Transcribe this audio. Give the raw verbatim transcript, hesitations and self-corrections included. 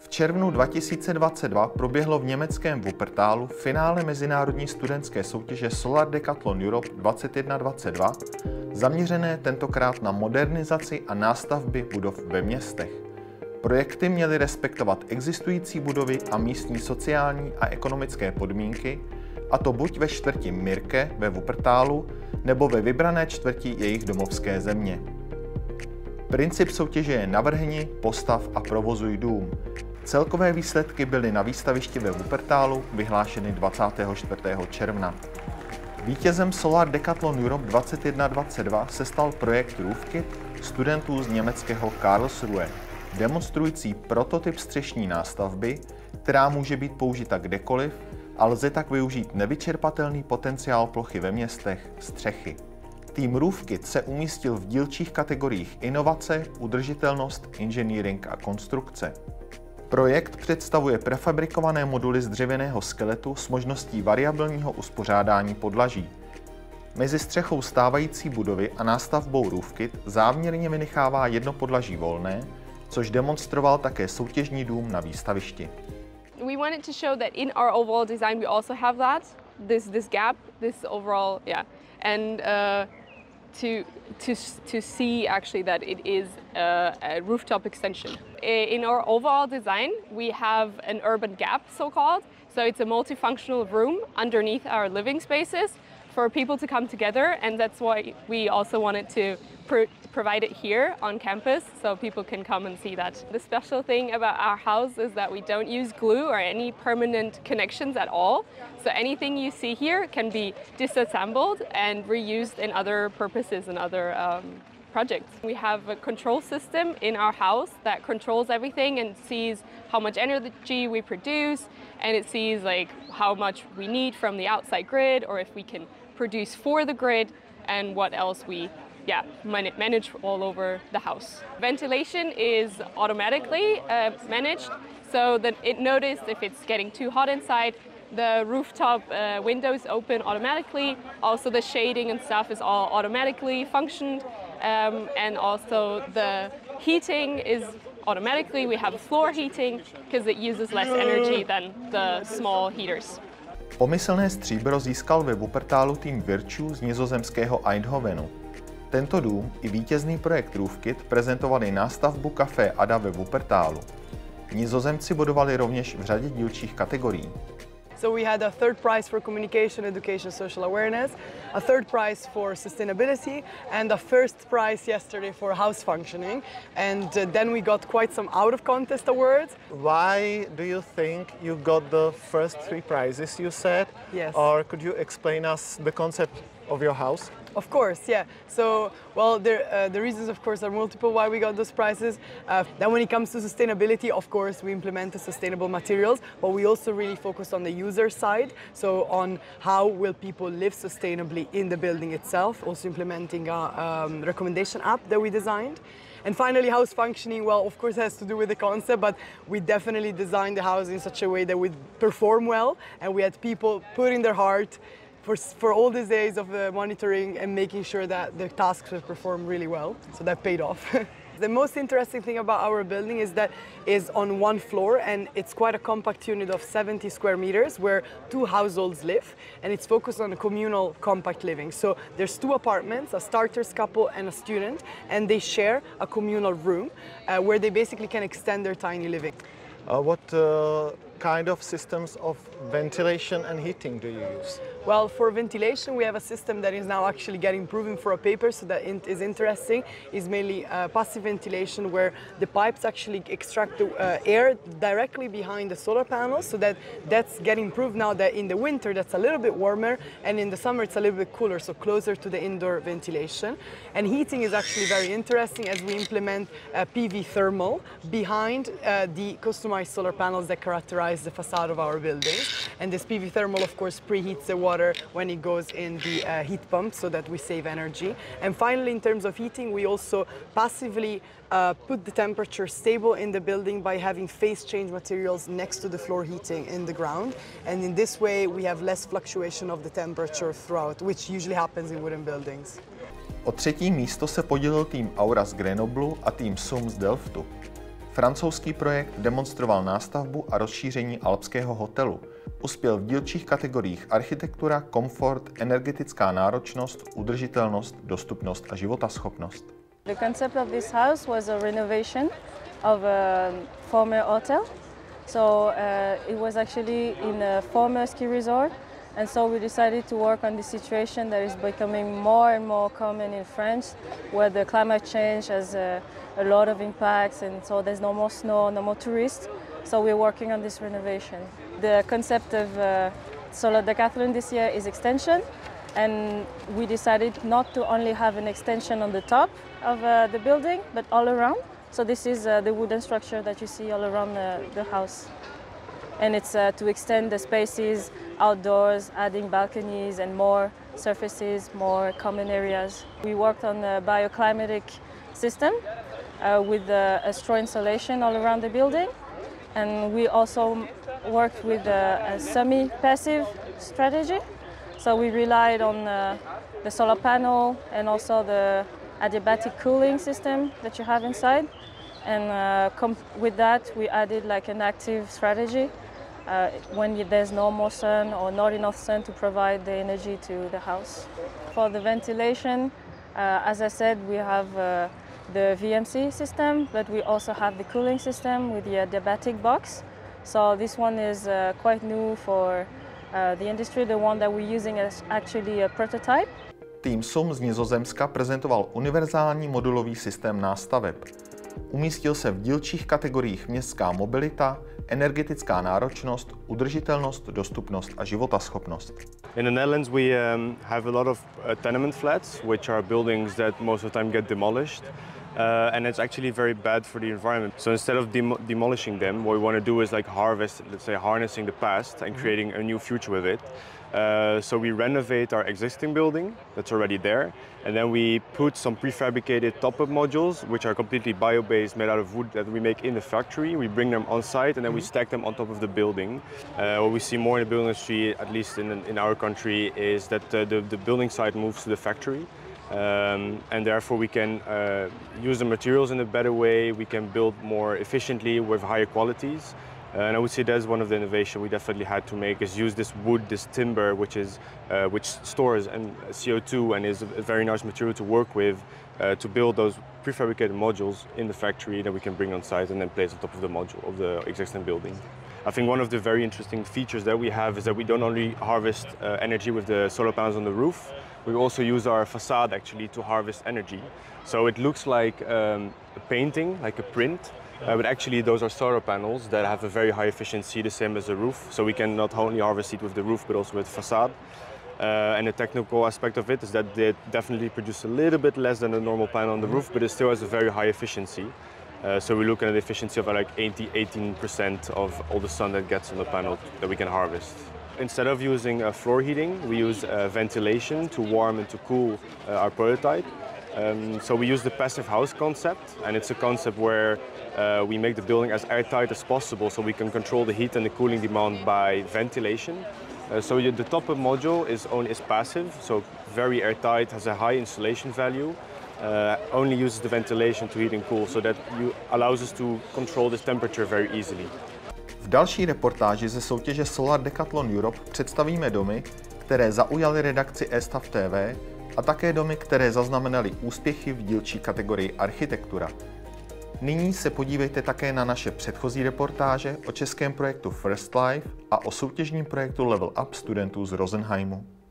V červnu dva tisíce dvacet dva proběhlo v německém Wuppertalu finále mezinárodní studentské soutěže Solar Decathlon Europe dvacet jedna dvacet dva, zaměřené tentokrát na modernizaci a nástavby budov ve městech. Projekty měly respektovat existující budovy a místní sociální a ekonomické podmínky, a to buď ve čtvrti Mirke ve Wuppertalu, nebo ve vybrané čtvrti jejich domovské země. Princip soutěže je navrhni, postav a provozuj dům. Celkové výsledky byly na výstavišti ve Wuppertalu vyhlášeny dvacátého čtvrtého června. Vítězem Solar Decathlon Europe dvacet jedna dvacet dva se stal projekt RoofKit studentů z německého Karlsruhe, demonstrující prototyp střešní nástavby, která může být použita kdekoliv, a lze tak využít nevyčerpatelný potenciál plochy ve městech – střechy. Tým RoofKit se umístil v dílčích kategoriích inovace, udržitelnost, engineering a konstrukce. Projekt představuje prefabrikované moduly z dřevěného skeletu s možností variabilního uspořádání podlaží. Mezi střechou stávající budovy a nástavbou RoofKit záměrně vynechává jedno podlaží volné, což demonstroval také soutěžní dům na výstavišti. We wanted to show that in our overall design we also have that, this this gap, this overall, yeah, and uh, to to to see actually that it is a, a rooftop extension. In our overall design we have an urban gap, so-called, so it's a multifunctional room underneath our living spaces for people to come together, and that's why we also wanted to pro provide it here on campus so people can come and see that. The special thing about our house is that we don't use glue or any permanent connections at all, so anything you see here can be disassembled and reused in other purposes and other um, projects. We have a control system in our house that controls everything and sees how much energy we produce, and it sees like how much we need from the outside grid, or if we can produce for the grid, and what else we yeah, manage all over the house. Ventilation is automatically uh, managed, so that it noticed if it's getting too hot inside, the rooftop uh, windows open automatically, also the shading and stuff is all automatically functioned, um, and also the heating is automatically, we have floor heating because it uses less energy than the small heaters. Pomyslné stříbro získal ve Wuppertalu tým Virtue z nizozemského Eindhovenu. Tento dům i vítězný projekt RoofKit prezentovali nástavbu Café á dé á ve Wuppertalu. Nizozemci bodovali rovněž v řadě dílčích kategorií. So we had a third prize for communication, education, social awareness, a third prize for sustainability, and a first prize yesterday for house functioning. And then we got quite some out of contest awards. Why do you think you got the first three prizes, you said? Yes. Or could you explain us the concept of your house? Of course, yeah. So, well, there, uh, the reasons, of course, are multiple why we got those prizes. Uh, then when it comes to sustainability, of course, we implement the sustainable materials, but we also really focus on the user side. So on how will people live sustainably in the building itself, also implementing a um, recommendation app that we designed. And finally, house functioning, well, of course, has to do with the concept, but we definitely designed the house in such a way that would perform well, and we had people put in their heart For, for all these days of uh, monitoring and making sure that the tasks were performed really well. So that paid off. The most interesting thing about our building is that it's on one floor, and it's quite a compact unit of seventy square meters where two households live, and it's focused on a communal compact living. So there's two apartments, a starters couple and a student, and they share a communal room uh, where they basically can extend their tiny living. Uh, what uh, kind of systems of ventilation and heating do you use? Well, for ventilation, we have a system that is now actually getting proven for a paper, so that is interesting. It's mainly uh, passive ventilation, where the pipes actually extract the uh, air directly behind the solar panels, so that that's getting proved now that in the winter that's a little bit warmer, and in the summer it's a little bit cooler, so closer to the indoor ventilation. And heating is actually very interesting, as we implement uh, P V thermal behind uh, the customized solar panels that characterize the facade of our building. And this P V thermal, of course, preheats the water when it goes in the uh, heat pump, so that we save energy. And finally, in terms of heating, we also passively uh, put the temperature stable in the building by having phase change materials next to the floor heating in the ground. And in this way, we have less fluctuation of the temperature throughout, which usually happens in wooden buildings. O třetí místo se podělil tým Aura z Grenoblu a tým S U M z Delftu. Francouzský projekt demonstroval nástavbu a rozšíření alpského hotelu. Uspěl v dílčích kategoriích architektura, komfort, energetická náročnost, udržitelnost, dostupnost a životaschopnost. The concept of this house was a renovation of a former hotel. So uh, it was actually in a former ski resort. And so we decided to work on the situation that is becoming more and more common in France, where the climate change has a, a lot of impacts, and so there's no more snow, no more tourists. So we're working on this renovation. The concept of uh, Solar Decathlon this year is extension, and we decided not to only have an extension on the top of uh, the building, but all around. So this is uh, the wooden structure that you see all around the, the house. And it's uh, to extend the spaces outdoors, adding balconies and more surfaces, more common areas. We worked on a bioclimatic system uh, with uh, a straw insulation all around the building. And we also worked with uh, a semi-passive strategy. So we relied on uh, the solar panel and also the adiabatic cooling system that you have inside. And uh, com with that, we added like an active strategy. Uh, when you, there's no more sun or not enough sun to provide the energy to the house. For the ventilation, uh, as I said, we have uh, the V M C system, but we also have the cooling system with the adiabatic box. So this one is uh, quite new for uh, the industry. The one that we're using is actually a prototype. Tým S U M z Nizozemska prezentoval univerzální modulový systém nástaveb. Umístil se v dílčích kategoriích městská mobilita, energetická náročnost, udržitelnost, dostupnost a životaschopnost. In the Netherlands we um, have a lot of uh, tenement flats, which are buildings that most of the time get demolished, uh, and it's actually very bad for the environment. So instead of dem demolishing them, what we want to do is like harvest, let's say harnessing the past and creating a new future with it. Uh, so we renovate our existing building that's already there, and then we put some prefabricated top-up modules, which are completely bio-based, made out of wood that we make in the factory. We bring them on site, and then mm-hmm. we stack them on top of the building. Uh, what we see more in the building industry, at least in, in our country, is that uh, the, the building site moves to the factory. Um, and therefore we can uh, use the materials in a better way, we can build more efficiently with higher qualities. Uh, and I would say that's one of the innovation we definitely had to make, is use this wood, this timber, which is uh, which stores and C O two and is a very nice material to work with, uh, to build those prefabricated modules in the factory that we can bring on site and then place on top of the module of the existing building. I think one of the very interesting features that we have is that we don't only harvest uh, energy with the solar panels on the roof, we also use our facade actually to harvest energy. So it looks like um, a painting, like a print. Uh, but actually those are solar panels that have a very high efficiency, the same as the roof. So we can not only harvest it with the roof, but also with facade. Uh, and the technical aspect of it is that they definitely produce a little bit less than a normal panel on the roof, but it still has a very high efficiency. Uh, so we look at an efficiency of like eighteen percent of all the sun that gets on the panel that we can harvest. Instead of using uh, floor heating, we use uh, ventilation to warm and to cool uh, our prototype. Um, so we use the passive house concept, and it's a concept where uh, we make the building as airtight as possible so we can control the heat and the cooling demand by ventilation. Uh, so you, the top-up module is only is passive, so very airtight, has a high insulation value, uh, only uses the ventilation to heat and cool, so that you, allows us to control this temperature very easily. V další reportáži ze soutěže Solar Decathlon Europe představíme domy, které zaujaly redakci estav tečka tv, a také domy, které zaznamenaly úspěchy v dílčí kategorii architektura. Nyní se podívejte také na naše předchozí reportáže o českém projektu First Life a o soutěžním projektu Level Up studentů z Rosenheimu.